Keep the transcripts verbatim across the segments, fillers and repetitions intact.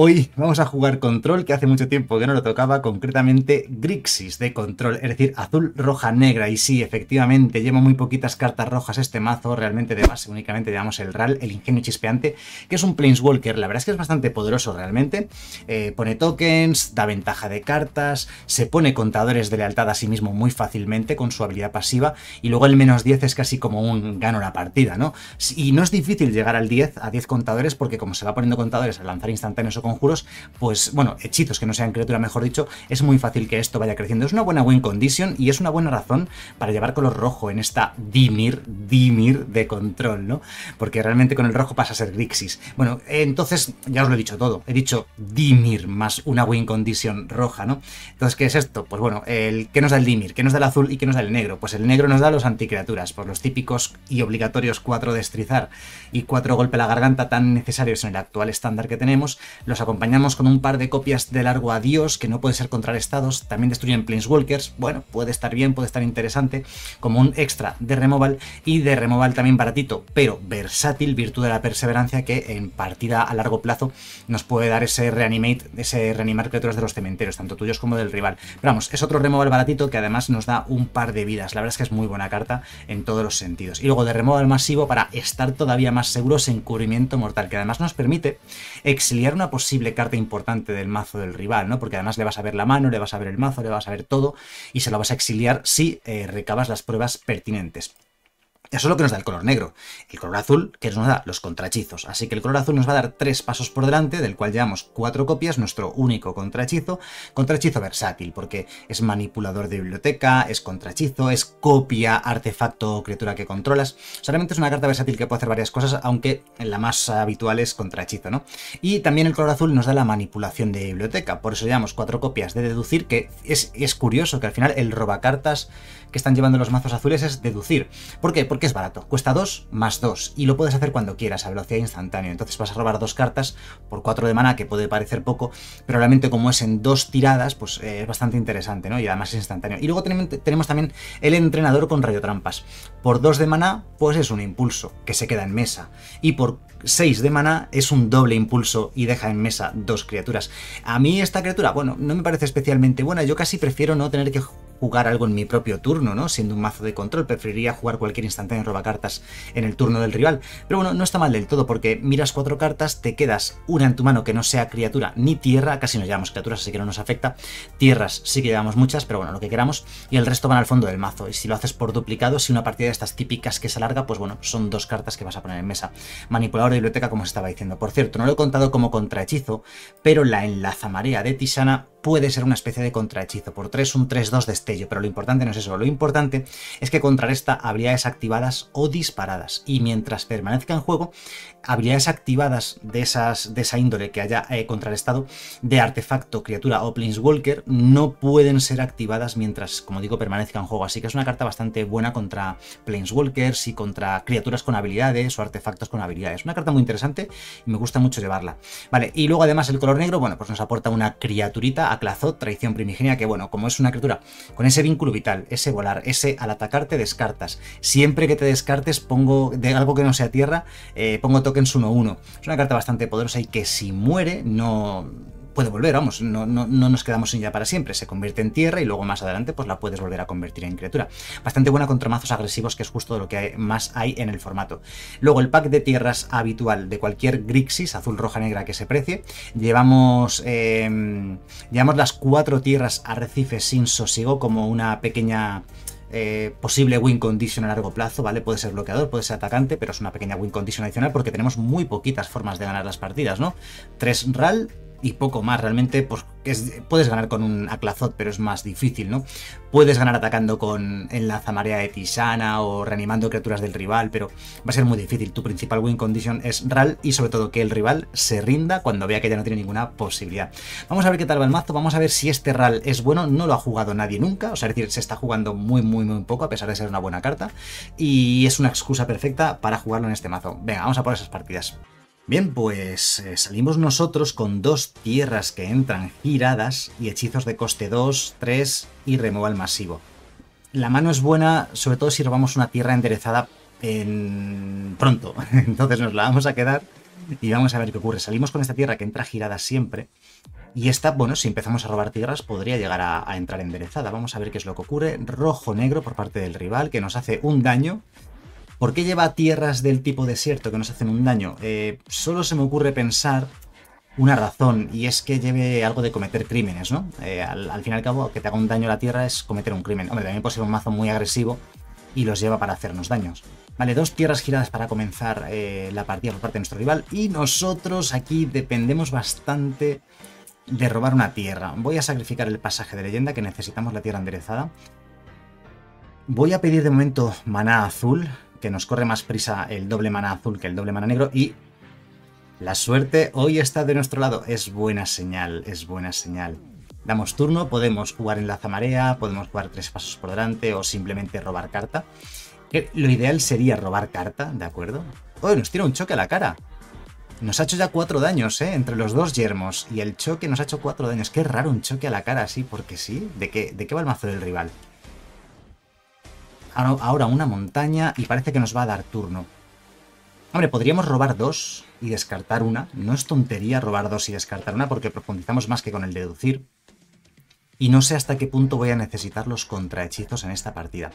Hoy vamos a jugar Control, que hace mucho tiempo que no lo tocaba, concretamente Grixis de Control, es decir, azul, roja, negra. Y sí, efectivamente, lleva muy poquitas cartas rojas este mazo, realmente de base únicamente llevamos el R A L, el Ingenio Chispeante, que es un Planeswalker, la verdad es que es bastante poderoso realmente. Eh, pone tokens, da ventaja de cartas, se pone contadores de lealtad a sí mismo muy fácilmente con su habilidad pasiva, y luego el menos diez es casi como un gano la partida, ¿no? Y no es difícil llegar al diez, a diez contadores, porque como se va poniendo contadores al lanzar instantáneos o conjuros, pues bueno, hechizos que no sean criatura, mejor dicho, es muy fácil que esto vaya creciendo. Es una buena win condition y es una buena razón para llevar color rojo en esta Dimir, Dimir de Control, ¿no? Porque realmente con el rojo pasa a ser Grixis. Bueno, entonces ya os lo he dicho todo. He dicho Dimir más una win condition roja, ¿no? Entonces, ¿qué es esto? Pues bueno, el, ¿qué nos da el Dimir? ¿Qué nos da el azul y qué nos da el negro? Pues el negro nos da los anticriaturas, por los típicos y obligatorios cuatro destrizar y cuatro golpe a la garganta tan necesarios en el actual estándar que tenemos. Los acompañamos con un par de copias de largo adiós que no puede ser contrarrestados, también destruyen Planeswalkers, bueno, puede estar bien, puede estar interesante, como un extra de removal, y de removal también baratito, pero versátil, virtud de la perseverancia, que en partida a largo plazo nos puede dar ese reanimate, ese reanimar criaturas de los cementerios, tanto tuyos como del rival. Pero vamos, es otro removal baratito que además nos da un par de vidas, la verdad es que es muy buena carta en todos los sentidos. Y luego de removal masivo para estar todavía más seguros, encubrimiento mortal, que además nos permite exiliar una posibilidad carta importante del mazo del rival, ¿no? Porque además le vas a ver la mano, le vas a ver el mazo, le vas a ver todo, y se lo vas a exiliar si eh, recabas las pruebas pertinentes. Eso es lo que nos da el color negro. El color azul, que nos da los contrahechizos. Así que el color azul nos va a dar tres pasos por delante, del cual llevamos cuatro copias, nuestro único contrahechizo. Contrahechizo versátil, porque es manipulador de biblioteca, es contrahechizo, es copia, artefacto o criatura que controlas. O sea, realmente es una carta versátil que puede hacer varias cosas, aunque la más habitual es contrahechizo, ¿no? Y también el color azul nos da la manipulación de biblioteca. Por eso llevamos cuatro copias de deducir, que es, es curioso que al final el robacartas que están llevando los mazos azules es deducir. ¿Por qué? Porque es barato. Cuesta dos más dos y lo puedes hacer cuando quieras a velocidad instantánea. Entonces vas a robar dos cartas por cuatro de mana, que puede parecer poco, pero realmente como es en dos tiradas, pues eh, es bastante interesante, ¿no? Y además es instantáneo. Y luego tenemos, tenemos también el entrenador con rayotrampas. Por dos de mana, pues es un impulso que se queda en mesa. Y por seis de mana es un doble impulso y deja en mesa dos criaturas. A mí esta criatura, bueno, no me parece especialmente buena. Yo casi prefiero no tener que jugar algo en mi propio turno, ¿no? Siendo un mazo de control, preferiría jugar cualquier instantáneo robacartas en el turno del rival. Pero bueno, no está mal del todo, porque miras cuatro cartas, te quedas una en tu mano que no sea criatura ni tierra, casi no llevamos criaturas, así que no nos afecta. Tierras sí que llevamos muchas, pero bueno, lo que queramos, y el resto van al fondo del mazo. Y si lo haces por duplicado, si una partida de estas típicas que se alarga, pues bueno, son dos cartas que vas a poner en mesa. Manipulador de biblioteca, como os estaba diciendo. Por cierto, no lo he contado como contrahechizo, pero la enlazamarea de Tisana puede ser una especie de contrahechizo. Por tres, un tres dos destello, pero lo importante no es eso. Lo importante es que contrarresta habilidades activadas o disparadas, y mientras permanezca en juego, habilidades activadas de, esas, de esa índole que haya eh, contrarrestado de artefacto, criatura o planeswalker no pueden ser activadas mientras, como digo, permanezca en juego. Así que es una carta bastante buena contra planeswalkers y contra criaturas con habilidades o artefactos con habilidades. Una carta muy interesante y me gusta mucho llevarla. Vale, y luego además el color negro, bueno, pues nos aporta una criaturita, Aklazoth, traición primigenia, que bueno, como es una criatura con ese vínculo vital, ese volar, ese al atacarte descartas, siempre que te descartes pongo de algo que no sea tierra, eh, pongo tokens uno uno, es una carta bastante poderosa y que si muere no puede volver, vamos, no, no, no nos quedamos sin ella para siempre, se convierte en tierra y luego más adelante pues la puedes volver a convertir en criatura. Bastante buena contra mazos agresivos, que es justo de lo que hay, más hay en el formato. Luego el pack de tierras habitual de cualquier Grixis, azul, roja, negra que se precie, llevamos, eh, llevamos las cuatro tierras arrecifes sin sosiego como una pequeña... Eh, posible win condition a largo plazo, ¿vale? Puede ser bloqueador, puede ser atacante, pero es una pequeña win condition adicional porque tenemos muy poquitas formas de ganar las partidas, ¿no? Tres R A L y poco más, realmente, pues es, puedes ganar con un Aklazoth, pero es más difícil, ¿no? Puedes ganar atacando con enlazamarea de Tisana o reanimando criaturas del rival, pero va a ser muy difícil. Tu principal win condition es R A L y sobre todo que el rival se rinda cuando vea que ya no tiene ninguna posibilidad. Vamos a ver qué tal va el mazo, vamos a ver si este R A L es bueno, no lo ha jugado nadie nunca, o sea, es decir, se está jugando muy, muy, muy poco a pesar de ser una buena carta, y es una excusa perfecta para jugarlo en este mazo. Venga, vamos a por esas partidas. Bien, pues eh, salimos nosotros con dos tierras que entran giradas y hechizos de coste dos, tres y removal masivo. La mano es buena, sobre todo si robamos una tierra enderezada en... pronto, entonces nos la vamos a quedar. y vamos a ver qué ocurre. Salimos con esta tierra que entra girada siempre, y esta, bueno, si empezamos a robar tierras podría llegar a, a entrar enderezada. Vamos a ver qué es lo que ocurre. Rojo-negro por parte del rival, que nos hace un daño. ¿Por qué lleva tierras del tipo desierto que nos hacen un daño? Eh, solo se me ocurre pensar una razón, y es que lleve algo de cometer crímenes, ¿no? Eh, al, al fin y al cabo, que te haga un daño a la tierra es cometer un crimen. Hombre, también puede ser un mazo muy agresivo y los lleva para hacernos daños. Vale, dos tierras giradas para comenzar eh, la partida por parte de nuestro rival, y nosotros aquí dependemos bastante de robar una tierra. Voy a sacrificar el pasaje de leyenda, que necesitamos la tierra enderezada. Voy a pedir de momento maná azul, que nos corre más prisa el doble maná azul que el doble maná negro, y la suerte hoy está de nuestro lado. Es buena señal, es buena señal. Damos turno, podemos jugar en la zamarea, podemos jugar tres pasos por delante o simplemente robar carta. Lo ideal sería robar carta, ¿de acuerdo? ¡Oh, nos tira un choque a la cara! Nos ha hecho ya cuatro daños, ¿eh? Entre los dos yermos y el choque nos ha hecho cuatro daños. Qué raro un choque a la cara, sí, porque sí. ¿De qué, de qué va el mazo del rival? Ahora una montaña y parece que nos va a dar turno. Hombre, podríamos robar dos y descartar una. No es tontería robar dos y descartar una, porque profundizamos más que con el deducir. Y no sé hasta qué punto voy a necesitar los contrahechizos en esta partida.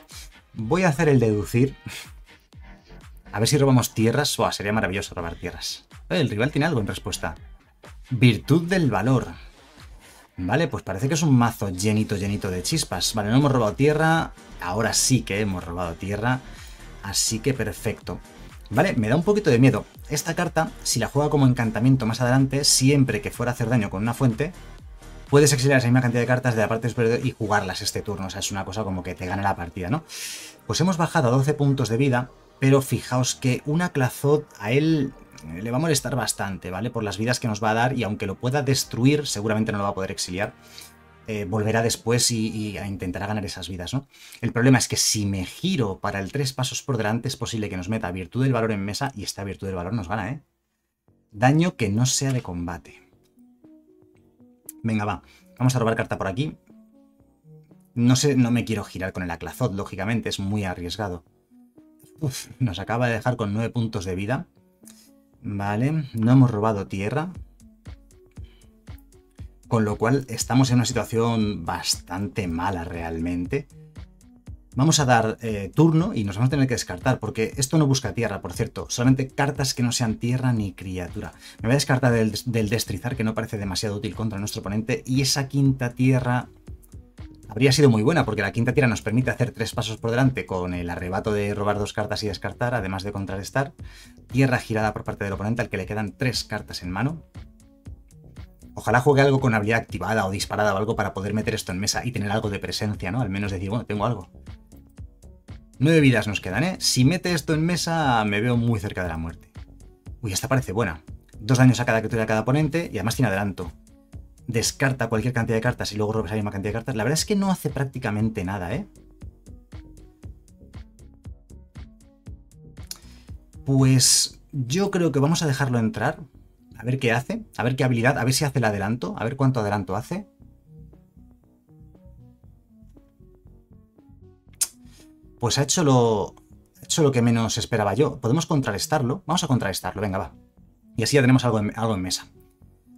Voy a hacer el deducir. A ver si robamos tierras. Buah, sería maravilloso robar tierras. El rival tiene algo en respuesta. Virtud del valor. Vale, pues parece que es un mazo llenito, llenito de chispas. Vale, no hemos robado tierra. Ahora sí que hemos robado tierra. Así que perfecto. Vale, me da un poquito de miedo. Esta carta, si la juega como encantamiento más adelante, siempre que fuera a hacer daño con una fuente, puedes exiliar esa misma cantidad de cartas de la parte superior y jugarlas este turno. O sea, es una cosa como que te gana la partida, ¿no? Pues hemos bajado a doce puntos de vida, pero fijaos que una Clazoth a él le va a molestar bastante, ¿vale? Por las vidas que nos va a dar, y aunque lo pueda destruir, seguramente no lo va a poder exiliar. Eh, volverá después y, y intentará ganar esas vidas, ¿no? El problema es que si me giro para el tres pasos por delante, es posible que nos meta Virtud del Valor en mesa, y esta Virtud del Valor nos gana, ¿eh? Daño que no sea de combate. Venga, va. Vamos a robar carta por aquí. No sé, no me quiero girar con el Clazoth, lógicamente, es muy arriesgado. Uf, nos acaba de dejar con nueve puntos de vida. Vale, no hemos robado tierra. Con lo cual estamos en una situación bastante mala realmente. Vamos a dar eh, turno y nos vamos a tener que descartar, porque esto no busca tierra, por cierto. Solamente cartas que no sean tierra ni criatura. Me voy a descartar del, del destrizar, que no parece demasiado útil contra nuestro oponente. Y esa quinta tierra habría sido muy buena, porque la quinta tierra nos permite hacer tres pasos por delante con el arrebato de robar dos cartas y descartar, además de contrarrestar. Tierra girada por parte del oponente al que le quedan tres cartas en mano. Ojalá juegue algo con habilidad activada o disparada o algo para poder meter esto en mesa y tener algo de presencia, ¿no? Al menos decir, bueno, tengo algo. Nueve vidas nos quedan, ¿eh? Si mete esto en mesa, me veo muy cerca de la muerte. Uy, esta parece buena. Dos daños a cada criatura, a cada oponente, y además tiene adelanto. Descarta cualquier cantidad de cartas y luego robes la misma cantidad de cartas. La verdad es que no hace prácticamente nada, ¿eh? Pues yo creo que vamos a dejarlo entrar. A ver qué hace, a ver qué habilidad, a ver si hace el adelanto, a ver cuánto adelanto hace. Pues ha hecho lo, ha hecho lo que menos esperaba yo. Podemos contrarrestarlo, vamos a contrarrestarlo, venga, va. Y así ya tenemos algo en, algo en mesa.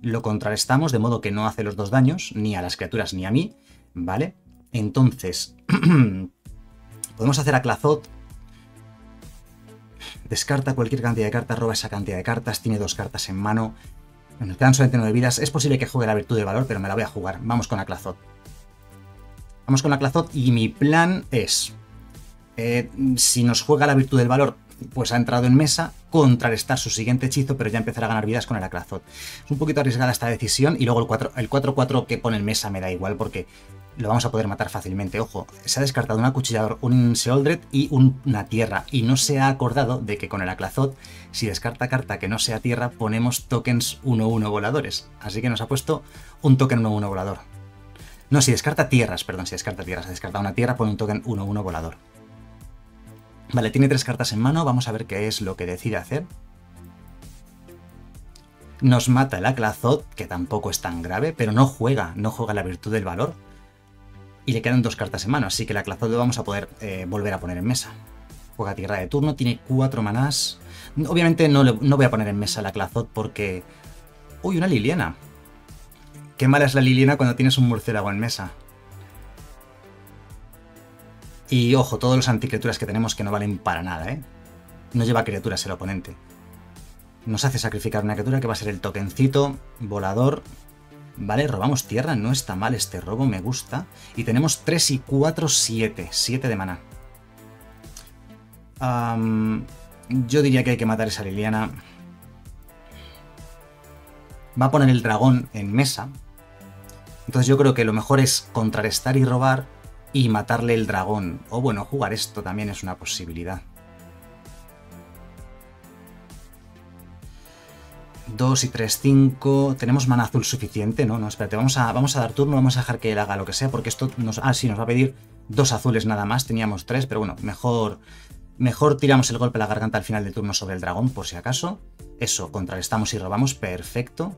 Lo contrarrestamos de modo que no hace los dos daños, ni a las criaturas ni a mí, ¿vale? Entonces, podemos hacer a Clazoth. Descarta cualquier cantidad de cartas, roba esa cantidad de cartas, tiene dos cartas en mano, nos quedan solamente nueve vidas. Es posible que juegue la Virtud del Valor, pero me la voy a jugar. Vamos con la Clazoth. Vamos con la Clazoth y mi plan es, eh, si nos juega la Virtud del Valor, pues ha entrado en mesa, contrarrestar su siguiente hechizo, pero ya empezar a ganar vidas con el Clazoth. Es un poquito arriesgada esta decisión, y luego el cuatro cuatro que pone en mesa me da igual, porque lo vamos a poder matar fácilmente. Ojo, se ha descartado un acuchillador, un Seoldred y un, una tierra, y no se ha acordado de que con el Clazoth, si descarta carta que no sea tierra, ponemos tokens uno uno voladores, así que nos ha puesto un token uno uno volador. No, si descarta tierras, perdón, si descarta tierras, ha descartado una tierra, pone un token uno uno volador. Vale, tiene tres cartas en mano, vamos a ver qué es lo que decide hacer. Nos mata el Clazoth, que tampoco es tan grave, pero no juega, no juega la Virtud del Valor. Y le quedan dos cartas en mano, así que la Clazoth lo vamos a poder eh, volver a poner en mesa. Juega tierra de turno, tiene cuatro manás. Obviamente no, le, no voy a poner en mesa la Clazoth porque... ¡Uy, una Liliana! Qué mala es la Liliana cuando tienes un murciélago en mesa. Y ojo, todos los anticriaturas que tenemos que no valen para nada, ¿eh? No lleva criaturas el oponente. Nos hace sacrificar una criatura que va a ser el tokencito, volador... Vale, robamos tierra, no está mal este robo, me gusta. Y tenemos tres y cuatro, siete. siete de maná. Um, yo diría que hay que matar a esa Liliana. Va a poner el dragón en mesa. Entonces yo creo que lo mejor es contrarrestar y robar y matarle el dragón. O bueno, jugar esto también es una posibilidad. dos y tres, cinco. ¿Tenemos mana azul suficiente? No, no, espérate. Vamos a, vamos a dar turno, vamos a dejar que él haga lo que sea, porque esto nos... Ah, sí, nos va a pedir dos azules nada más. Teníamos tres, pero bueno, mejor... Mejor tiramos el golpe a la garganta al final de turno sobre el dragón, por si acaso. Eso, contrarrestamos y robamos. Perfecto.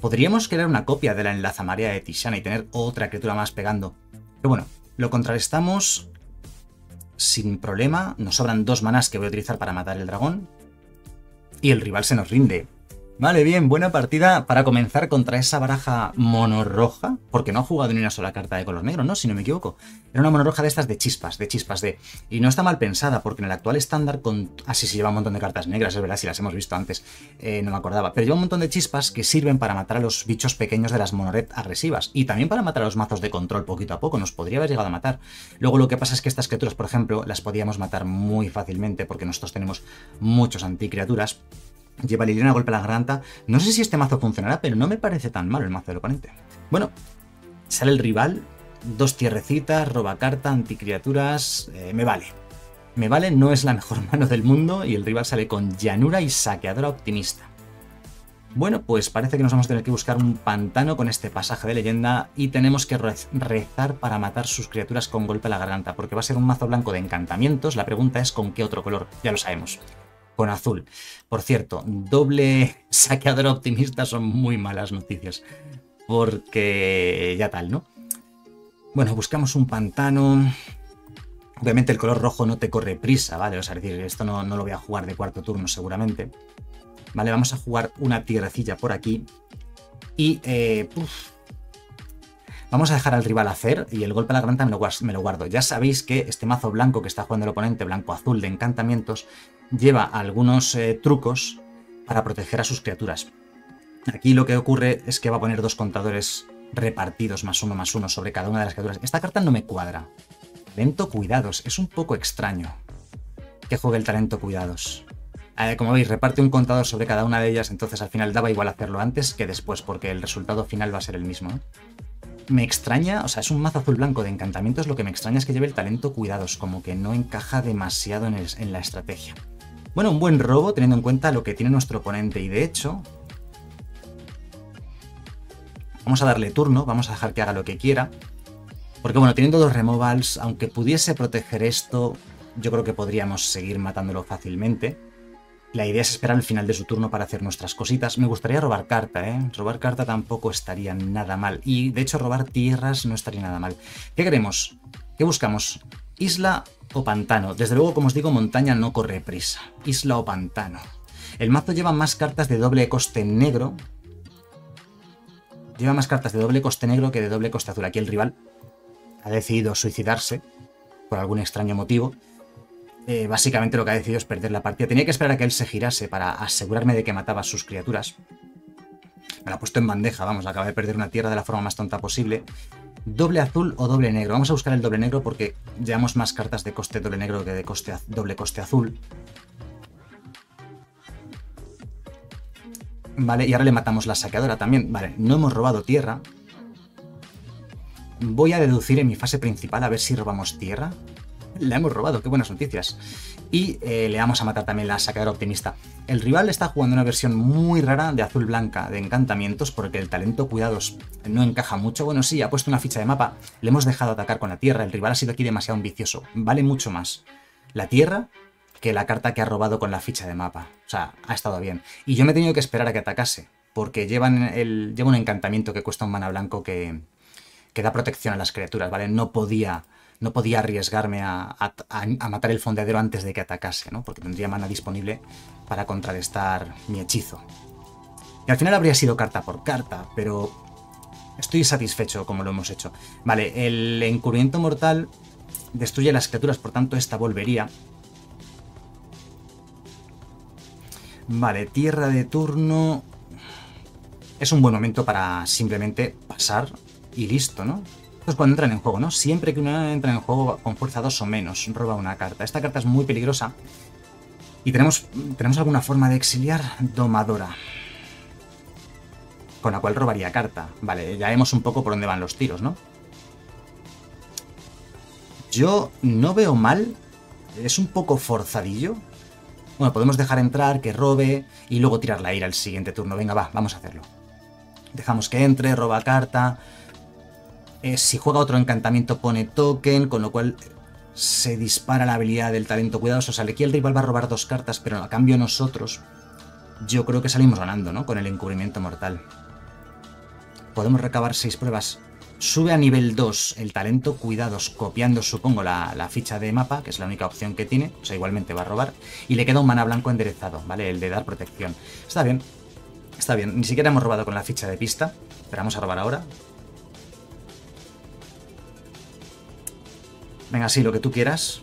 Podríamos crear una copia de la enlazamarea de Tishana y tener otra criatura más pegando. Pero bueno, lo contrarrestamos sin problema. Nos sobran dos manás que voy a utilizar para matar el dragón. Y el rival se nos rinde. Vale, bien, buena partida para comenzar contra esa baraja monorroja, porque no ha jugado ni una sola carta de color negro, ¿no? Si no me equivoco. Era una monorroja de estas de chispas, de chispas de... Y no está mal pensada, porque en el actual estándar con... Ah, sí, sí, lleva un montón de cartas negras, es verdad, si las hemos visto antes, eh, no me acordaba. Pero lleva un montón de chispas que sirven para matar a los bichos pequeños de las monored agresivas, y también para matar a los mazos de control poquito a poco, nos podría haber llegado a matar. Luego lo que pasa es que estas criaturas, por ejemplo, las podíamos matar muy fácilmente, porque nosotros tenemos muchos anticriaturas. Lleva Liliana, golpe a la garganta. No sé si este mazo funcionará, pero no me parece tan malo el mazo del oponente. Bueno, sale el rival. Dos tierrecitas, roba carta, anticriaturas... Eh, me vale. Me vale, no es la mejor mano del mundo y el rival sale con llanura y saqueadora optimista. Bueno, pues parece que nos vamos a tener que buscar un pantano con este pasaje de leyenda y tenemos que rezar para matar sus criaturas con golpe a la garganta, porque va a ser un mazo blanco de encantamientos. La pregunta es con qué otro color, ya lo sabemos. Con azul. Por cierto, doble saqueador optimista son muy malas noticias. Porque ya tal, ¿no? Bueno, buscamos un pantano. Obviamente el color rojo no te corre prisa, ¿vale? O sea, es decir, esto no, no lo voy a jugar de cuarto turno seguramente. Vale, vamos a jugar una tierrecilla por aquí. Y, eh, puf, vamos a dejar al rival hacer y el golpe a la garganta me lo, me lo guardo. Ya sabéis que este mazo blanco que está jugando el oponente, blanco-azul de encantamientos, lleva algunos eh, trucos para proteger a sus criaturas. Aquí lo que ocurre es que va a poner dos contadores repartidos, más uno, más uno, sobre cada una de las criaturas. Esta carta no me cuadra. Talento Cuidados. Es un poco extraño que juegue el Talento Cuidados. Eh, como veis, reparte un contador sobre cada una de ellas, entonces al final daba igual hacerlo antes que después, porque el resultado final va a ser el mismo, ¿no? Me extraña, o sea, es un mazo azul blanco de encantamientos, lo que me extraña es que lleve el Talento Cuidados, como que no encaja demasiado en, el, en la estrategia. Bueno, un buen robo teniendo en cuenta lo que tiene nuestro oponente y de hecho... Vamos a darle turno, vamos a dejar que haga lo que quiera. Porque bueno, teniendo dos removals, aunque pudiese proteger esto, yo creo que podríamos seguir matándolo fácilmente. La idea es esperar al final de su turno para hacer nuestras cositas. Me gustaría robar carta, ¿eh? Robar carta tampoco estaría nada mal. Y, de hecho, robar tierras no estaría nada mal. ¿Qué queremos? ¿Qué buscamos? ¿Isla o pantano? Desde luego, como os digo, montaña no corre prisa. Isla o pantano. El mazo lleva más cartas de doble coste negro. Lleva más cartas de doble coste negro que de doble coste azul. Aquí el rival ha decidido suicidarse por algún extraño motivo. Eh, básicamente lo que ha decidido es perder la partida. Tenía que esperar a que él se girase para asegurarme de que mataba a sus criaturas. Me la ha puesto en bandeja, vamos, acaba de perder una tierra de la forma más tonta posible. ¿Doble azul o doble negro? Vamos a buscar el doble negro porque llevamos más cartas de coste doble negro que de coste, doble coste azul. Vale, y ahora le matamos la saqueadora también. Vale, no hemos robado tierra. Voy a deducir en mi fase principal a ver si robamos tierra. La hemos robado, qué buenas noticias. Y eh, le vamos a matar también la saqueadora optimista. El rival está jugando una versión muy rara de azul blanca de encantamientos porque el Talento Cuidados no encaja mucho. Bueno, sí, ha puesto una ficha de mapa, le hemos dejado atacar con la tierra. El rival ha sido aquí demasiado ambicioso. Vale mucho más la tierra que la carta que ha robado con la ficha de mapa. O sea, ha estado bien. Y yo me he tenido que esperar a que atacase porque llevan el, lleva un encantamiento que cuesta un mana blanco que, que da protección a las criaturas, ¿vale? No podía... no podía arriesgarme a, a, a matar el fondeadero antes de que atacase, ¿no? Porque tendría mana disponible para contrarrestar mi hechizo. Y al final habría sido carta por carta, pero estoy satisfecho como lo hemos hecho. Vale, el encubrimiento mortal destruye las criaturas, por tanto esta volvería. Vale, tierra de turno. Es un buen momento para simplemente pasar y listo, ¿no? Esto es cuando entran en juego, ¿no? Siempre que una entra en juego con fuerza dos o menos, roba una carta. Esta carta es muy peligrosa. Y tenemos, tenemos alguna forma de exiliar domadora, con la cual robaría carta. Vale, ya vemos un poco por dónde van los tiros, ¿no? Yo no veo mal. Es un poco forzadillo. Bueno, podemos dejar entrar, que robe y luego tirar la ira al siguiente turno. Venga, va, vamos a hacerlo. Dejamos que entre, roba carta. Eh, si juega otro encantamiento pone token, con lo cual se dispara la habilidad del talento cuidadoso. O sea, aquí el rival va a robar dos cartas, pero a cambio nosotros, yo creo que salimos ganando, ¿no? Con el encubrimiento mortal. Podemos recabar seis pruebas. Sube a nivel dos el talento cuidados, copiando, supongo, la, la ficha de mapa, que es la única opción que tiene. O sea, igualmente va a robar. Y le queda un mana blanco enderezado, ¿vale? El de dar protección. Está bien. Está bien, ni siquiera hemos robado con la ficha de pista, pero vamos a robar ahora. Venga, sí, lo que tú quieras.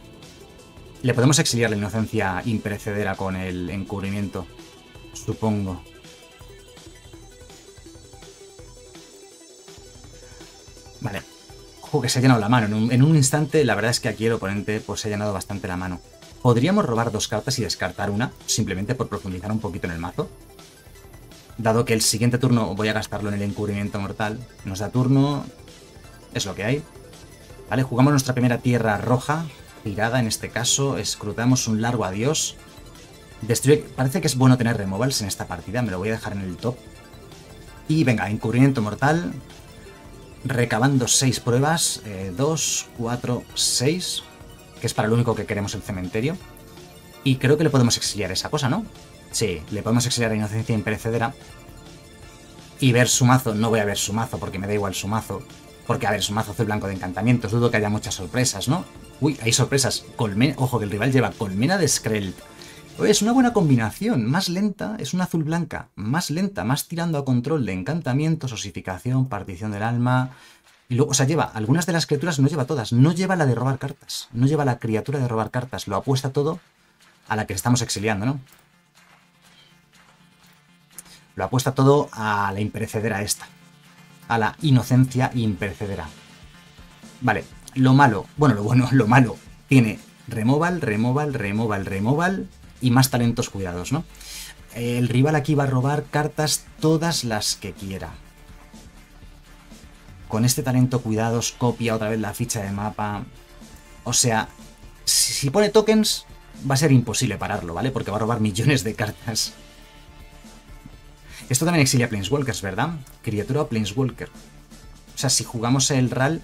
Le podemos exiliar la inocencia imperecedera con el encubrimiento, supongo. Vale, ojo que se ha llenado la mano. En un, en un instante, la verdad es que aquí el oponente pues, se ha llenado bastante la mano. Podríamos robar dos cartas y descartar una, simplemente por profundizar un poquito en el mazo. Dado que el siguiente turno voy a gastarlo en el encubrimiento mortal, nos da turno, es lo que hay. Vale, jugamos nuestra primera tierra roja, girada en este caso, escrutamos un largo adiós. Destruye, parece que es bueno tener removals en esta partida, me lo voy a dejar en el top. Y venga, encubrimiento mortal, recabando seis pruebas, dos, cuatro, seis, que es para lo único que queremos el cementerio. Y creo que le podemos exiliar esa cosa, ¿no? Sí, le podemos exiliar la inocencia imperecedera y ver su mazo. No voy a ver su mazo porque me da igual su mazo. Porque, a ver, su mazo hace blanco de encantamientos. Dudo que haya muchas sorpresas, ¿no? Uy, hay sorpresas. Colmena. Ojo, que el rival lleva colmena de Skrellt. Es una buena combinación. Más lenta. Es una azul blanca. Más lenta. Más tirando a control de encantamientos, osificación, partición del alma. Y luego, o sea, lleva algunas de las criaturas, no lleva todas. No lleva la de robar cartas. No lleva la criatura de robar cartas. Lo apuesta todo a la que estamos exiliando, ¿no? Lo apuesta todo a la imperecedera esta. A la inocencia imperecedera. Vale, lo malo. Bueno, lo bueno, lo malo. Tiene removal, removal, removal, removal y más talentos cuidados, ¿no? El rival aquí va a robar cartas todas las que quiera. Con este talento cuidados copia otra vez la ficha de mapa. O sea, si pone tokens va a ser imposible pararlo, ¿vale? Porque va a robar millones de cartas. Esto también exilia Planeswalkers, ¿verdad? Criatura o Planeswalker. O sea, si jugamos el R A L...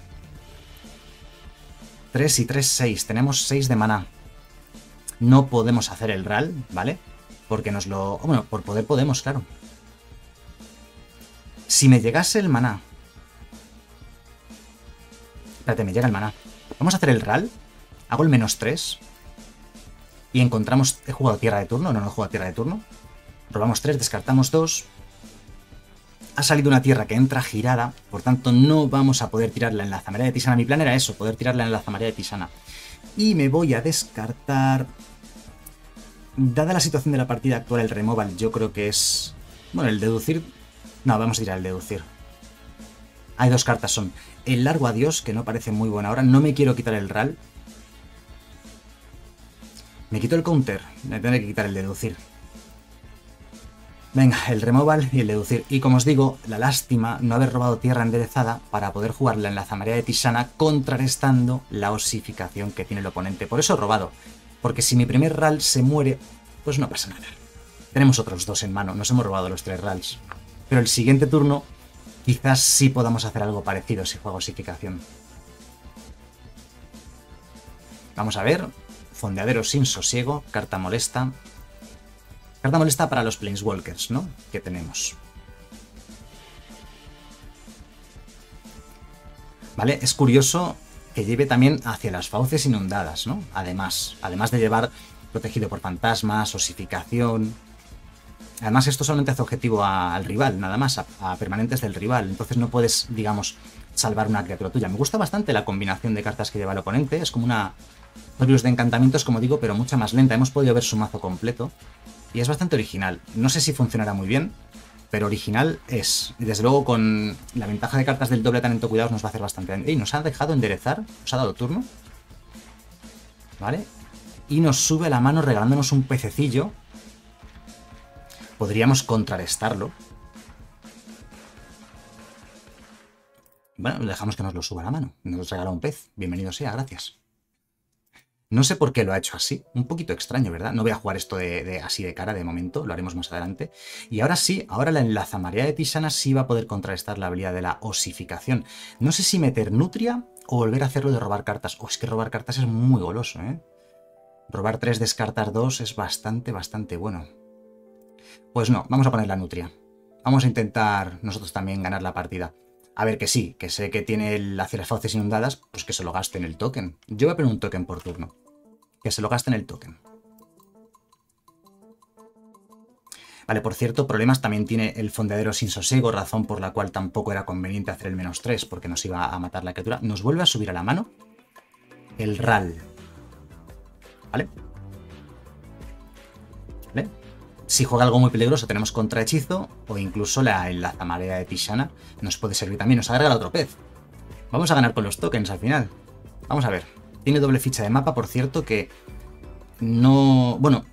tres y tres, seis. Tenemos seis de maná. No podemos hacer el R A L, ¿vale? Porque nos lo... Bueno, por poder podemos, claro. Si me llegase el maná... Espérate, me llega el maná. Vamos a hacer el R A L. Hago el menos tres. Y encontramos... ¿He jugado tierra de turno? No, no he jugado tierra de turno. Robamos tres, descartamos dos. Ha salido una tierra que entra girada, por tanto no vamos a poder tirarla en la zamarera de Tisana. Mi plan era eso, poder tirarla en la zamarera de Tisana. Y me voy a descartar... Dada la situación de la partida actual, el removal yo creo que es... Bueno, el deducir... No, vamos a ir al deducir. Hay dos cartas, son el largo adiós, que no parece muy buena ahora. No me quiero quitar el R A L. Me quito el counter. Me tendré que quitar el deducir. Venga, el removal y el deducir. Y como os digo, la lástima no haber robado tierra enderezada para poder jugarla en la zamarera de Tisana, contrarrestando la osificación que tiene el oponente. Por eso he robado. Porque si mi primer R A L se muere, pues no pasa nada. Tenemos otros dos en mano, nos hemos robado los tres R A Ls. Pero el siguiente turno, quizás sí podamos hacer algo parecido si juego osificación. Vamos a ver. Fondeadero sin sosiego, carta molesta... Carta molesta para los Planeswalkers, ¿no? Que tenemos. Vale, es curioso que lleve también hacia las fauces inundadas, ¿no? Además, además de llevar protegido por fantasmas, osificación... Además, esto solamente hace objetivo a, al rival, nada más, a, a permanentes del rival. Entonces no puedes, digamos, salvar una criatura tuya. Me gusta bastante la combinación de cartas que lleva el oponente. Es como una Orius de encantamientos, como digo, pero mucha más lenta. Hemos podido ver su mazo completo y es bastante original. No sé si funcionará muy bien, pero original es. Desde luego, con la ventaja de cartas del doble talento cuidados nos va a hacer bastante daño. Y nos ha dejado enderezar, nos ha dado turno. ¿Vale? Y nos sube a la mano regalándonos un pececillo. Podríamos contrarrestarlo. Bueno, dejamos que nos lo suba a la mano. Nos regala un pez. Bienvenido sea, gracias. No sé por qué lo ha hecho así. Un poquito extraño, ¿verdad? No voy a jugar esto de, de, así de cara de momento. Lo haremos más adelante. Y ahora sí, ahora la enlazamarea de Tisana sí va a poder contrarrestar la habilidad de la osificación. No sé si meter Nutria o volver a hacerlo de robar cartas. Oh, es que robar cartas es muy goloso, ¿eh? Robar tres, descartar dos es bastante, bastante bueno. Pues no, vamos a poner la Nutria. Vamos a intentar nosotros también ganar la partida. A ver, que sí, que sé que tiene el hacia las fauces inundadas, pues que se lo gaste en el token. Yo voy a poner un token por turno. Que se lo gaste en el token. Vale, por cierto, problemas también tiene el fondeadero sin sosiego, razón por la cual tampoco era conveniente hacer el menos tres, porque nos iba a matar la criatura. Nos vuelve a subir a la mano el Ral. ¿Vale? ¿Vale? Si juega algo muy peligroso, tenemos contrahechizo o incluso la enlazamarea de Tisana nos puede servir también. Nos agrega el otro pez. Vamos a ganar con los tokens al final. Vamos a ver. Tiene doble ficha de mapa, por cierto, que no... Bueno,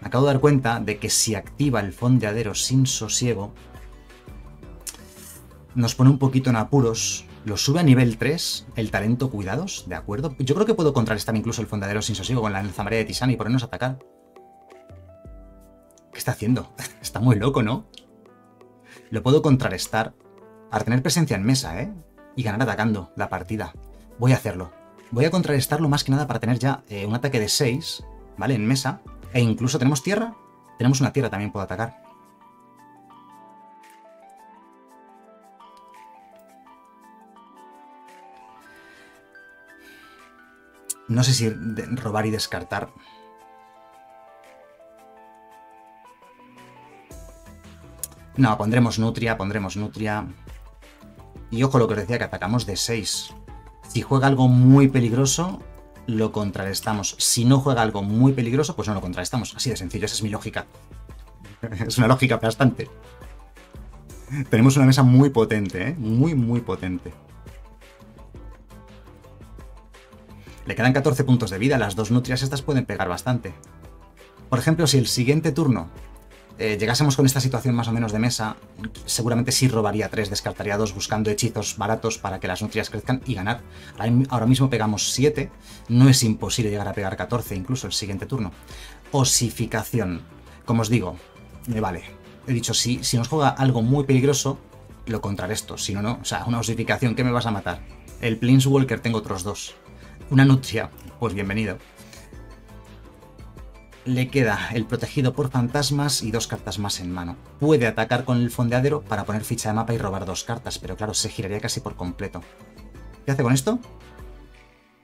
me acabo de dar cuenta de que si activa el fondeadero sin sosiego, nos pone un poquito en apuros. Lo sube a nivel tres, el talento cuidados, ¿de acuerdo? Yo creo que puedo contrarrestar incluso el fondeadero sin sosiego con la enlazamarea de Tisana y ponernos a atacar. ¿Qué está haciendo? Está muy loco, ¿no? Lo puedo contrarrestar para tener presencia en mesa, ¿eh? Y ganar atacando la partida. Voy a hacerlo. Voy a contrarrestarlo más que nada para tener ya eh, un ataque de seis, ¿vale? En mesa. E incluso tenemos tierra. Tenemos una tierra, también puedo atacar. No sé si robar y descartar... No, pondremos Nutria, pondremos Nutria. Y ojo lo que os decía, que atacamos de seis. Si juega algo muy peligroso, lo contrarrestamos. Si no juega algo muy peligroso, pues no lo contrarrestamos. Así de sencillo, esa es mi lógica. Es una lógica aplastante. Tenemos una mesa muy potente, ¿eh? Muy, muy potente. Le quedan catorce puntos de vida. Las dos Nutrias estas pueden pegar bastante. Por ejemplo, si el siguiente turno... Eh, llegásemos con esta situación más o menos de mesa, seguramente sí robaría tres, descartaría dos, buscando hechizos baratos para que las nutrias crezcan y ganar. Ahora mismo pegamos siete, no es imposible llegar a pegar catorce incluso el siguiente turno. Osificación, como os digo, me vale. He dicho, si, si nos juega algo muy peligroso, lo contrarresto, si no, no. O sea, una osificación, ¿qué me vas a matar? El Planeswalker, tengo otros dos. Una nutria, pues bienvenido. Le queda el protegido por fantasmas y dos cartas más en mano. Puede atacar con el fondeadero para poner ficha de mapa y robar dos cartas, pero claro, se giraría casi por completo. ¿Qué hace con esto?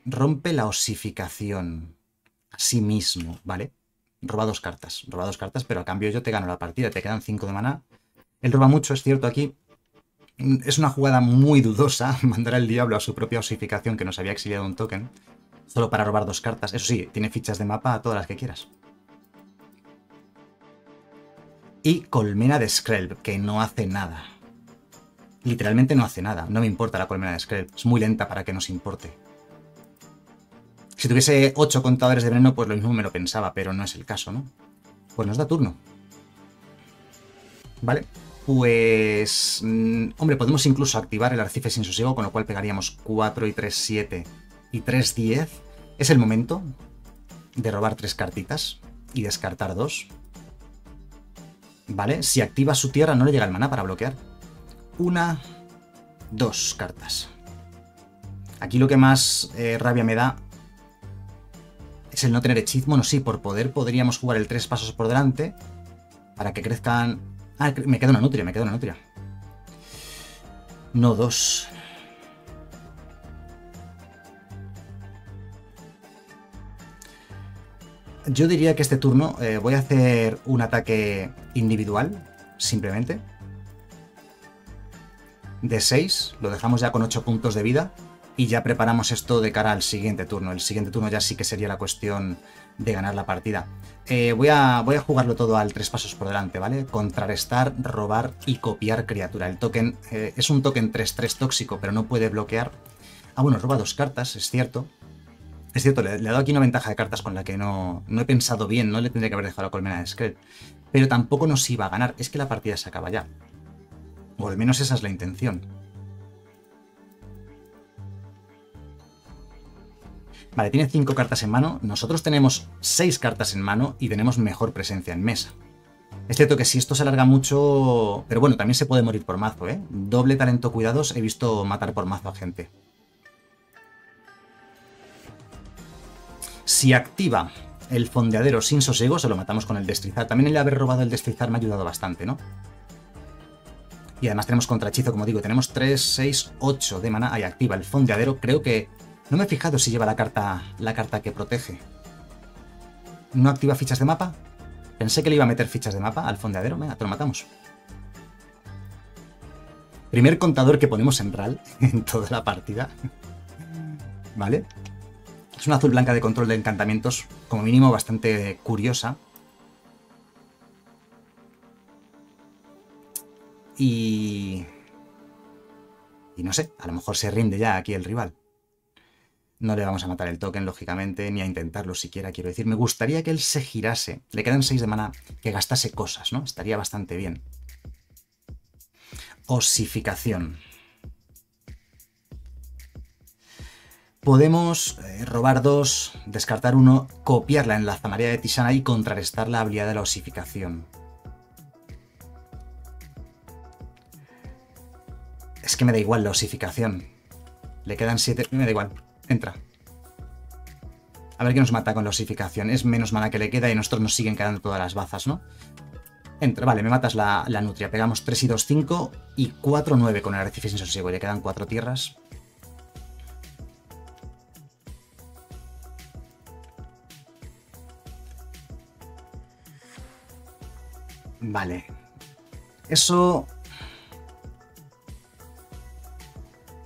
Rompe la osificación. Así mismo, ¿vale? Roba dos cartas, roba dos cartas, pero a cambio yo te gano la partida, te quedan cinco de maná. Él roba mucho, es cierto, aquí. Es una jugada muy dudosa, mandar al diablo a su propia osificación que nos había exiliado un token, solo para robar dos cartas. Eso sí, tiene fichas de mapa a todas las que quieras. Y colmena de Skrelb, que no hace nada. Literalmente no hace nada. No me importa la colmena de Skrelb. Es muy lenta para que nos importe. Si tuviese ocho contadores de veneno, pues lo mismo me lo pensaba, pero no es el caso, ¿no? Pues nos da turno. Vale. Pues... Mmm, hombre, podemos incluso activar el arcife sin sosiego, con lo cual pegaríamos cuatro y tres, siete y tres, diez. Es el momento de robar tres cartitas y descartar dos. ¿Vale? Si activa su tierra no le llega el maná para bloquear. Una, dos cartas. Aquí lo que más eh, rabia me da es el no tener hechizo. Bueno, sí, por poder podríamos jugar el tres pasos por delante para que crezcan... Ah, me queda una nutria, me queda una nutria. No, dos. yo diría que este turno eh, voy a hacer un ataque individual, simplemente. De seis, lo dejamos ya con ocho puntos de vida y ya preparamos esto de cara al siguiente turno. El siguiente turno ya sí que sería la cuestión de ganar la partida. Eh, voy a, voy a jugarlo todo al tres pasos por delante, ¿vale? Contrarrestar, robar y copiar criatura. El token eh, es un token tres tres tóxico, pero no puede bloquear. Ah, bueno, roba dos cartas, es cierto. Es cierto, le, le he dado aquí una ventaja de cartas con la que no, no he pensado bien, no le tendría que haber dejado la colmena de Skrull. Pero tampoco nos iba a ganar, es que la partida se acaba ya. O al menos esa es la intención. Vale, tiene cinco cartas en mano. Nosotros tenemos seis cartas en mano y tenemos mejor presencia en mesa. Es cierto que si esto se alarga mucho... Pero bueno, también se puede morir por mazo, ¿eh? Doble talento cuidados, he visto matar por mazo a gente. Si activa el fondeadero sin sosiego, se lo matamos con el destrizar. También el haber robado el destrizar me ha ayudado bastante, ¿no? Y además tenemos contrahechizo, como digo, tenemos tres, seis, ocho de maná. Ahí activa el fondeadero. Creo que... No me he fijado si lleva la carta, la carta que protege. ¿No activa fichas de mapa? Pensé que le iba a meter fichas de mapa al fondeadero. Venga, te lo matamos. Primer contador que ponemos en R A L en toda la partida. Vale. Es una azul blanca de control de encantamientos, como mínimo bastante curiosa. Y... y no sé, a lo mejor se rinde ya aquí el rival. No le vamos a matar el token, lógicamente, ni a intentarlo siquiera, quiero decir. Me gustaría que él se girase. Le quedan seis de maná, que gastase cosas, ¿no? Estaría bastante bien. Osificación. Podemos eh, robar dos, descartar uno, copiarla en la zamarilla de Tisana y contrarrestar la habilidad de la osificación. Es que me da igual la osificación. Le quedan siete... Me da igual. Entra. A ver qué nos mata con la osificación. Es menos mana que le queda y nosotros nos siguen quedando todas las bazas, ¿no? Entra. Vale, me matas la, la nutria. Pegamos tres y dos, cinco y cuatro, nueve con el arrecife sin sosiego. Le quedan cuatro tierras. Vale. Eso...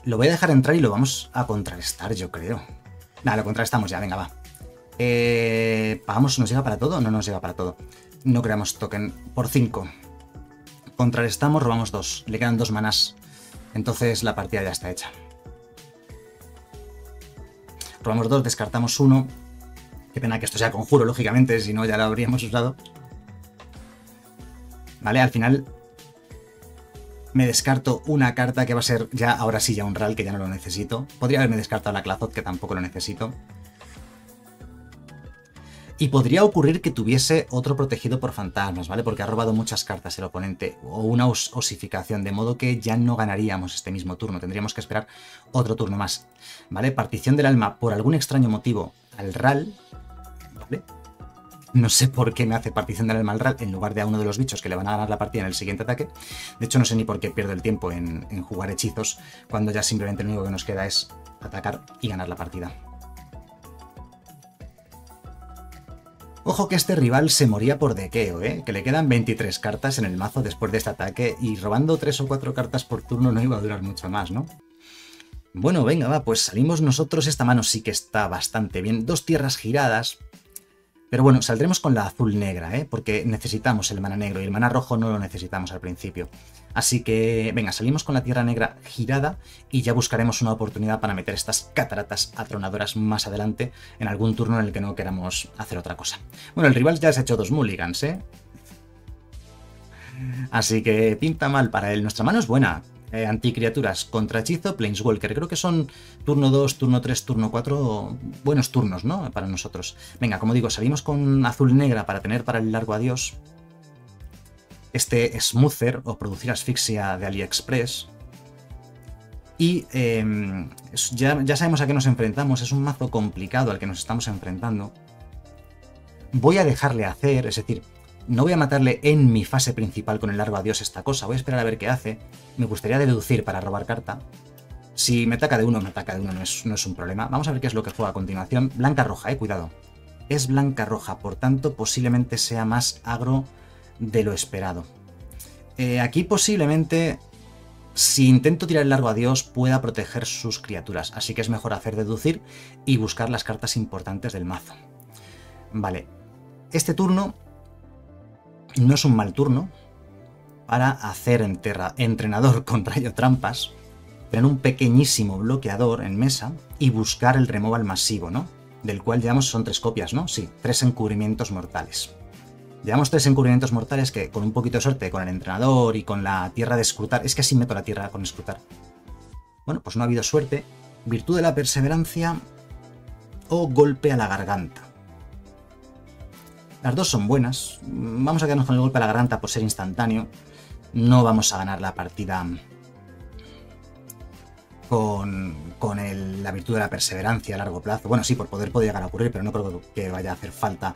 Lo voy a dejar entrar y lo vamos a contrarrestar, yo creo. Nada, lo contrarrestamos ya, venga, va. Eh, ¿Pagamos? ¿Nos llega para todo? No nos llega para todo. No creamos token. Por cinco. Contrarrestamos, robamos dos. Le quedan dos manás. Entonces la partida ya está hecha. Robamos dos, descartamos uno. Qué pena que esto sea conjuro, lógicamente, si no ya lo habríamos usado. Vale, al final... Me descarto una carta que va a ser ya, ahora sí, ya un R A L, que ya no lo necesito. Podría haberme descartado la Clazoth, que tampoco lo necesito. Y podría ocurrir que tuviese otro protegido por fantasmas, ¿vale? Porque ha robado muchas cartas el oponente, o una os osificación, de modo que ya no ganaríamos este mismo turno. Tendríamos que esperar otro turno más, ¿vale? Partición del alma, por algún extraño motivo, al R A L, ¿vale? No sé por qué me hace partición del alma al R A L en lugar de a uno de los bichos que le van a ganar la partida en el siguiente ataque. De hecho, no sé ni por qué pierdo el tiempo en, en jugar hechizos cuando ya simplemente lo único que nos queda es atacar y ganar la partida. Ojo que este rival se moría por dequeo, ¿eh? Que le quedan veintitrés cartas en el mazo después de este ataque y robando tres o cuatro cartas por turno no iba a durar mucho más, ¿no? Bueno, venga, va, pues salimos nosotros. Esta mano sí que está bastante bien. Dos tierras giradas... Pero bueno, saldremos con la azul negra, ¿eh? Porque necesitamos el maná negro y el maná rojo no lo necesitamos al principio. Así que, venga, salimos con la tierra negra girada y ya buscaremos una oportunidad para meter estas cataratas atronadoras más adelante en algún turno en el que no queramos hacer otra cosa. Bueno, el rival ya se ha hecho dos mulligans, ¿eh? Así que pinta mal para él. Nuestra mano es buena. Eh, anticriaturas, contrahechizo, planeswalker. Creo que son turno dos, turno tres, turno cuatro, buenos turnos, ¿no? Para nosotros. Venga, como digo, salimos con azul negra para tener para el largo adiós este smoother o producir asfixia de AliExpress. Y eh, ya, ya sabemos a qué nos enfrentamos. Es un mazo complicado al que nos estamos enfrentando. Voy a dejarle hacer, es decir... No voy a matarle en mi fase principal con el largo adiós esta cosa. Voy a esperar a ver qué hace. Me gustaría deducir para robar carta. Si me ataca de uno, me ataca de uno. No es, no es un problema. Vamos a ver qué es lo que juega a continuación. Blanca-roja, eh. Cuidado. es blanca roja, por tanto posiblemente sea más agro de lo esperado. Eh, aquí posiblemente, si intento tirar el largo a Dios, pueda proteger sus criaturas, así que es mejor hacer deducir y buscar las cartas importantes del mazo. Vale, este turno no es un mal turno para hacer enterra, entrenador con rayo trampas, tener un pequeñísimo bloqueador en mesa y buscar el removal masivo, ¿no? Del cual llevamos, son tres copias, ¿no? Sí, tres encubrimientos mortales. Llevamos tres encubrimientos mortales que, con un poquito de suerte, con el entrenador y con la tierra de escrutar... Es que así meto la tierra con escrutar. Bueno, pues no ha habido suerte. Virtud de la perseverancia o golpe a la garganta. Las dos son buenas. Vamos a quedarnos con el golpe a la garganta por ser instantáneo. No vamos a ganar la partida con, con el, la virtud de la perseverancia a largo plazo. Bueno, sí, por poder puede llegar a ocurrir, pero no creo que vaya a hacer falta...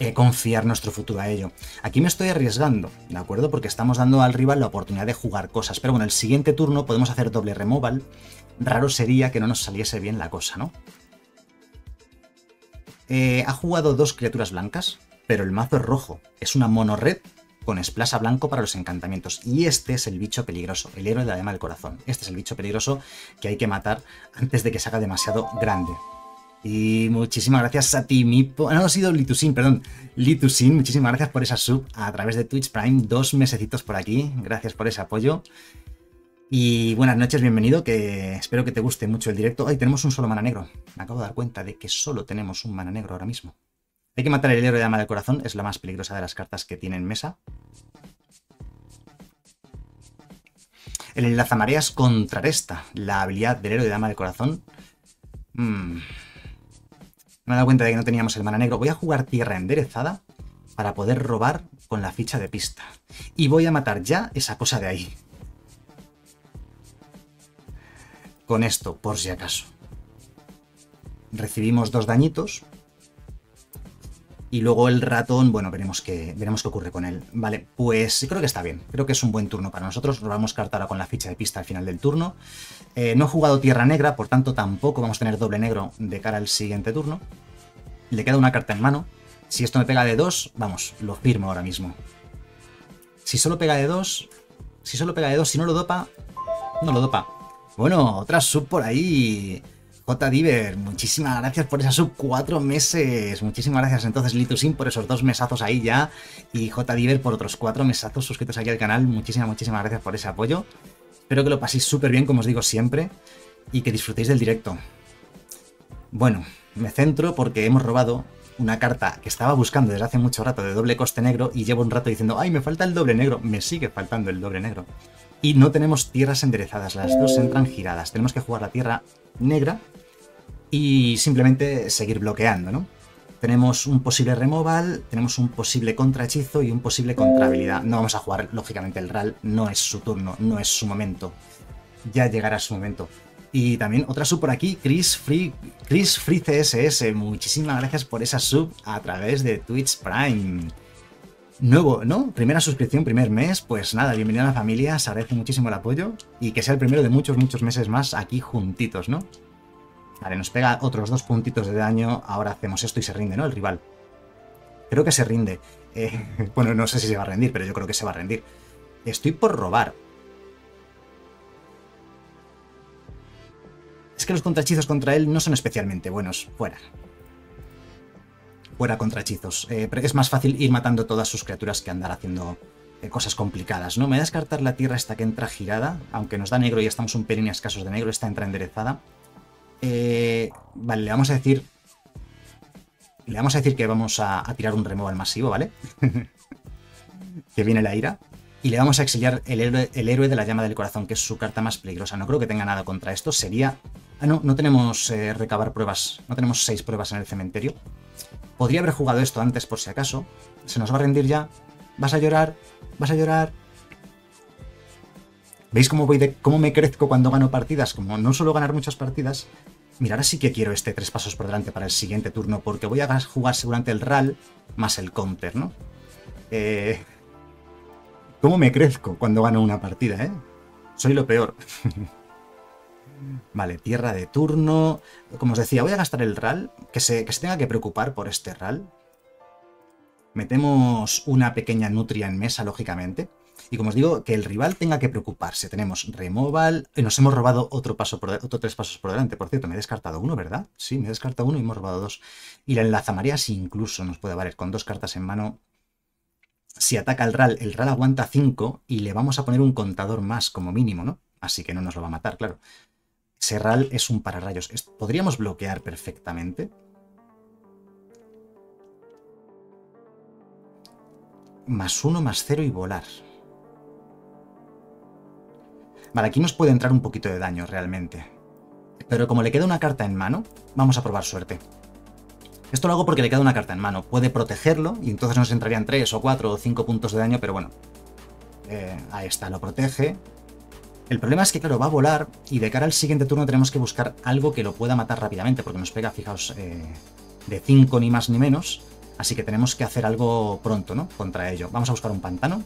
Eh, confiar nuestro futuro a ello. Aquí me estoy arriesgando, ¿de acuerdo? Porque estamos dando al rival la oportunidad de jugar cosas. Pero bueno, el siguiente turno podemos hacer doble removal. Raro sería que no nos saliese bien la cosa, ¿no? Eh, ha jugado dos criaturas blancas, pero el mazo es rojo. Es una mono red con splash a blanco para los encantamientos. Y este es el bicho peligroso, el héroe de la dema del corazón. Este es el bicho peligroso que hay que matar antes de que se haga demasiado grande. Y muchísimas gracias a ti, Mipo. No, ha sido Litusin, perdón. Litusin, muchísimas gracias por esa sub a través de Twitch Prime. Dos mesecitos por aquí. Gracias por ese apoyo. Y buenas noches, bienvenido. Que espero que te guste mucho el directo. Ay, tenemos un solo mana negro. Me acabo de dar cuenta de que solo tenemos un mana negro ahora mismo. Hay que matar el héroe de la mano del corazón. Es la más peligrosa de las cartas que tiene en mesa. El enlazamareas contrarresta la habilidad del héroe de la mano del corazón. Mmm... Me he dado cuenta de que no teníamos el mana negro. Voy a jugar tierra enderezada para poder robar con la ficha de pista. Y voy a matar ya esa cosa de ahí. Con esto, por si acaso. Recibimos dos dañitos. Y luego el ratón, bueno, veremos qué, veremos qué ocurre con él. Vale, pues creo que está bien. Creo que es un buen turno para nosotros. Robamos carta ahora con la ficha de pista al final del turno. Eh, no he jugado tierra negra, por tanto tampoco vamos a tener doble negro de cara al siguiente turno. Le queda una carta en mano. Si esto me pega de dos, vamos, lo firmo ahora mismo. Si solo pega de dos, si solo pega de dos, si no lo dopa, no lo dopa. Bueno, otra sub por ahí... J. Diver, muchísimas gracias por esa sub, cuatro meses. Muchísimas gracias entonces, Litusin, por esos dos mesazos ahí ya. Y J. Diver por otros cuatro mesazos suscritos aquí al canal. Muchísimas, muchísimas gracias por ese apoyo. Espero que lo paséis súper bien, como os digo siempre. Y que disfrutéis del directo. Bueno, me centro porque hemos robado una carta que estaba buscando desde hace mucho rato de doble coste negro. Y llevo un rato diciendo, ay, me falta el doble negro. Me sigue faltando el doble negro. Y no tenemos tierras enderezadas, las dos entran giradas. Tenemos que jugar la tierra negra y simplemente seguir bloqueando, ¿no? Tenemos un posible removal, tenemos un posible contrahechizo y un posible contrahabilidad. No vamos a jugar, lógicamente, el R A L. No es su turno, no es su momento. Ya llegará su momento. Y también otra sub por aquí, Chris Free, Chris Free C S S. Muchísimas gracias por esa sub a través de Twitch Prime. Nuevo, ¿no? Primera suscripción, primer mes. Pues nada, bienvenido a la familia. Se agradece muchísimo el apoyo. Y que sea el primero de muchos, muchos meses más aquí juntitos, ¿no? Vale, nos pega otros dos puntitos de daño. Ahora hacemos esto y se rinde, ¿no? El rival. Creo que se rinde. Eh, bueno, no sé si se va a rendir, pero yo creo que se va a rendir. Estoy por robar. Es que los contrahechizos contra él no son especialmente buenos. Fuera. Fuera contrahechizos. Eh, pero es más fácil ir matando todas sus criaturas que andar haciendo eh, cosas complicadas, ¿no? Me voy a descartar la tierra esta que entra girada. Aunque nos da negro y estamos un pelín escasos de negro. Esta entra enderezada. Eh, vale, le vamos a decir le vamos a decir que vamos a, a tirar un removal masivo, ¿vale? Que viene la ira y le vamos a exiliar el héroe, el héroe de la llama del corazón, que es su carta más peligrosa. No creo que tenga nada contra esto, sería... Ah, no, no tenemos eh, recabar pruebas, no tenemos seis pruebas en el cementerio. Podría haber jugado esto antes por si acaso. Se nos va a rendir ya. Vas a llorar, vas a llorar. ¿Veis cómo, voy de, cómo me crezco cuando gano partidas? Como no suelo ganar muchas partidas. Mira, ahora sí que quiero este tres pasos por delante para el siguiente turno, porque voy a jugar seguramente el R A L más el counter, ¿no? Eh, ¿Cómo me crezco cuando gano una partida, eh? Soy lo peor. Vale, tierra de turno. Como os decía, voy a gastar el R A L. Que se, que se tenga que preocupar por este R A L. Metemos una pequeña nutria en mesa, lógicamente. Y como os digo, que el rival tenga que preocuparse. Tenemos removal. Nos hemos robado otro paso por, otro tres pasos por delante. Por cierto, me he descartado uno, ¿verdad? Sí, me he descartado uno y hemos robado dos. Y la enlazamarías incluso nos puede valer con dos cartas en mano. Si ataca el R A L, el R A L aguanta cinco y le vamos a poner un contador más como mínimo, ¿no? Así que no nos lo va a matar, claro. Ese R A L es un pararrayos. Podríamos bloquear perfectamente. Más uno, más cero y volar. Vale, aquí nos puede entrar un poquito de daño realmente. Pero como le queda una carta en mano, vamos a probar suerte. Esto lo hago porque le queda una carta en mano. Puede protegerlo y entonces nos entrarían tres o cuatro o cinco puntos de daño, pero bueno. Eh, ahí está, lo protege. El problema es que, claro, va a volar y de cara al siguiente turno tenemos que buscar algo que lo pueda matar rápidamente, porque nos pega, fijaos, eh, de cinco ni más ni menos. Así que tenemos que hacer algo pronto, ¿no? Contra ello. Vamos a buscar un pantano.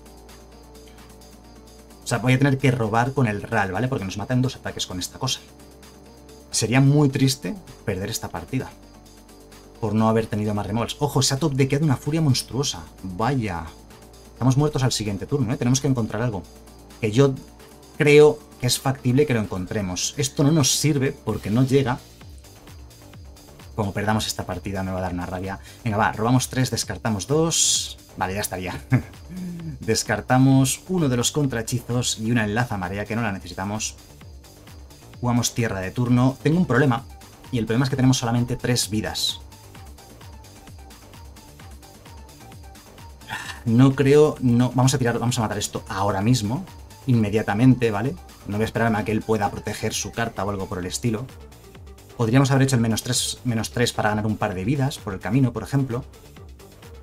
O sea, voy a tener que robar con el R A L, ¿vale? Porque nos matan dos ataques con esta cosa. Sería muy triste perder esta partida por no haber tenido más removals. Ojo, se ha top deckado una furia monstruosa. Vaya. Estamos muertos al siguiente turno, ¿eh? Tenemos que encontrar algo. Que yo creo que es factible que lo encontremos. Esto no nos sirve porque no llega. Como perdamos esta partida me va a dar una rabia. Venga, va, robamos tres, descartamos dos. Vale, ya estaría. Descartamos uno de los contrahechizos y una enlazamarea que no la necesitamos. Jugamos tierra de turno. Tengo un problema. Y el problema es que tenemos solamente tres vidas. No creo, no, vamos a tirar, vamos a matar esto ahora mismo, inmediatamente, ¿vale? No voy a esperarme a que él pueda proteger su carta o algo por el estilo. Podríamos haber hecho el menos tres, menos tres para ganar un par de vidas por el camino, por ejemplo.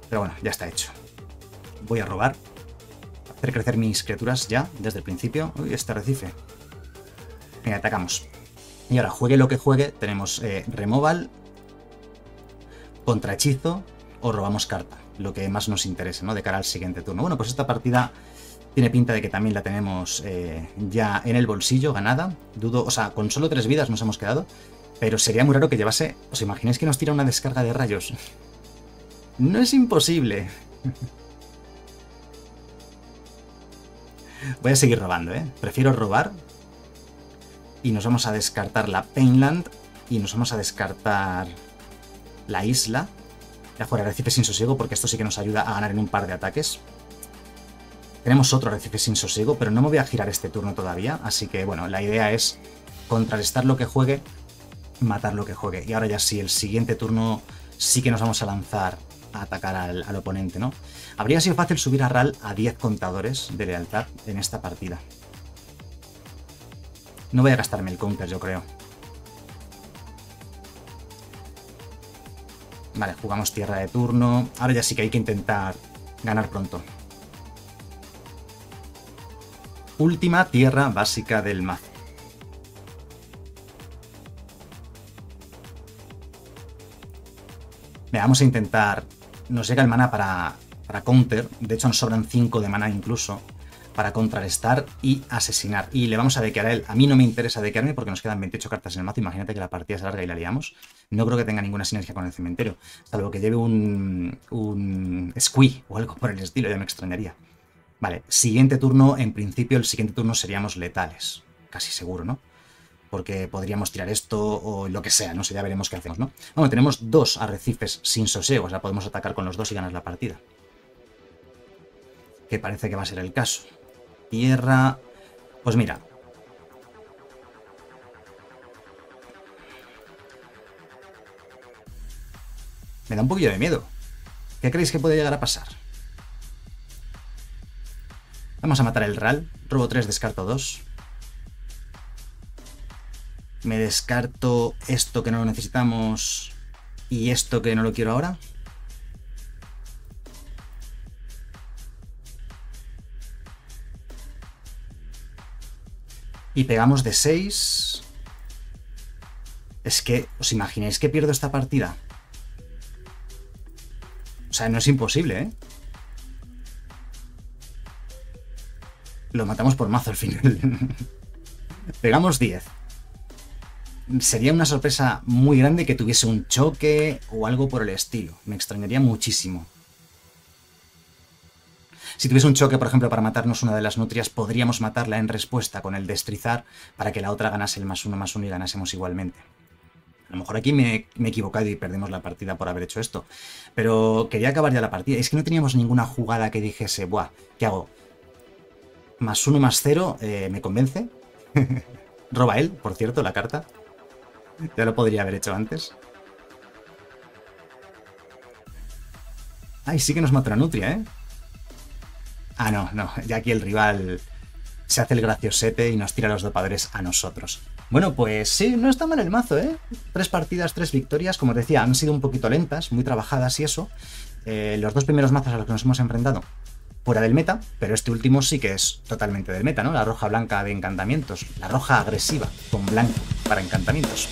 Pero bueno, ya está hecho. Voy a robar, hacer crecer mis criaturas ya, desde el principio. Uy, este arrecife. Venga, atacamos. Y ahora, juegue lo que juegue, tenemos eh, removal, contrahechizo o robamos carta. Lo que más nos interese, ¿no? De cara al siguiente turno. Bueno, pues esta partida tiene pinta de que también la tenemos eh, ya en el bolsillo, ganada. Dudo, o sea, con solo tres vidas nos hemos quedado, pero sería muy raro que llevase... ¿Os imagináis que nos tira una descarga de rayos? No es imposible. Voy a seguir robando, ¿eh? Prefiero robar. Y nos vamos a descartar la Painland. Y nos vamos a descartar la isla. Ya fuera arrecife sin sosiego, porque esto sí que nos ayuda a ganar en un par de ataques. Tenemos otro arrecife sin sosiego, pero no me voy a girar este turno todavía. Así que, bueno, la idea es contrarrestar lo que juegue, matar lo que juegue. Y ahora ya sí, el siguiente turno sí que nos vamos a lanzar a atacar al, al oponente, ¿no? Habría sido fácil subir a R A L a diez contadores de lealtad en esta partida. No voy a gastarme el counter, yo creo. Vale, jugamos tierra de turno. Ahora ya sí que hay que intentar ganar pronto. Última tierra básica del mazo. Venga, vamos a intentar... Nos llega el mana para, para counter. De hecho, nos sobran cinco de mana incluso. Para contrarrestar y asesinar. Y le vamos a dequear a él. A mí no me interesa dequearme porque nos quedan veintiocho cartas en el mazo. Imagínate que la partida es larga y la liamos. No creo que tenga ninguna sinergia con el cementerio. Salvo que lleve un, un squee o algo por el estilo. Ya me extrañaría. Vale, siguiente turno. En principio, el siguiente turno seríamos letales. Casi seguro, ¿no? Porque podríamos tirar esto o lo que sea, no sé, ya veremos qué hacemos, ¿no? Bueno, tenemos dos arrecifes sin sosiego, o sea, podemos atacar con los dos y ganar la partida. Que parece que va a ser el caso. Tierra... Pues mira. Me da un poquillo de miedo. ¿Qué creéis que puede llegar a pasar? Vamos a matar el R A L. Robo tres, descarto dos. Me descarto esto que no lo necesitamos y esto que no lo quiero ahora. Y pegamos de seis. Es que, ¿os imagináis que pierdo esta partida? O sea, no es imposible, ¿eh? Lo matamos por mazo al final. Pegamos diez. sería una sorpresa muy grande que tuviese un choque o algo por el estilo. Me extrañaría muchísimo. Si tuviese un choque, por ejemplo, para matarnos una de las nutrias, podríamos matarla en respuesta con el destrizar para que la otra ganase el más uno más uno y ganásemos igualmente. A lo mejor aquí me, me he equivocado y perdimos la partida por haber hecho esto. Pero quería acabar ya la partida. Es que no teníamos ninguna jugada que dijese, buah, ¿qué hago? Más uno más cero, eh, ¿me convence? Roba él, por cierto, la carta. Ya lo podría haber hecho antes. Ay, sí que nos mató la nutria, ¿eh? Ah, no, no, ya aquí el rival se hace el graciosete y nos tira los dopadores a nosotros. Bueno, pues sí, no está mal el mazo, ¿eh? Tres partidas, tres victorias, como os decía, han sido un poquito lentas, muy trabajadas y eso. Eh, los dos primeros mazos a los que nos hemos enfrentado fuera del meta, pero este último sí que es totalmente del meta, ¿no? La roja blanca de encantamientos, la roja agresiva con blanco para encantamientos.